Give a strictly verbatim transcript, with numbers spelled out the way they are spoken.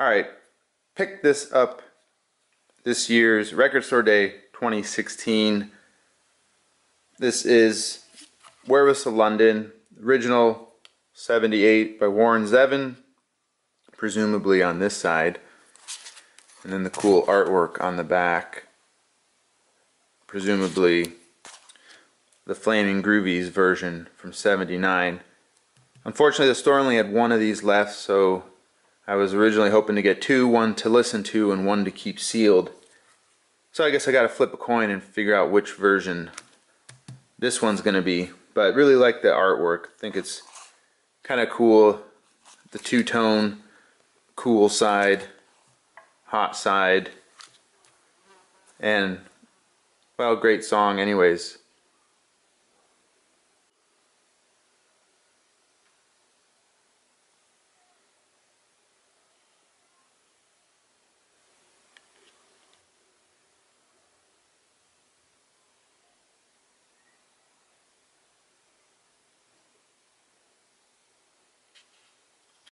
All right, picked this up this year's Record Store Day twenty sixteen. This is Werewolves of London, original seventy-eight by Warren Zevon, presumably on this side. And then the cool artwork on the back, presumably the Flaming Groovies version from seventy-nine. Unfortunately, the store only had one of these left, so I was originally hoping to get two, one to listen to and one to keep sealed. So I guess I gotta flip a coin and figure out which version this one's gonna be. But I really like the artwork. I think it's kind of cool, the two-tone, cool side, hot side, and well, great song anyways.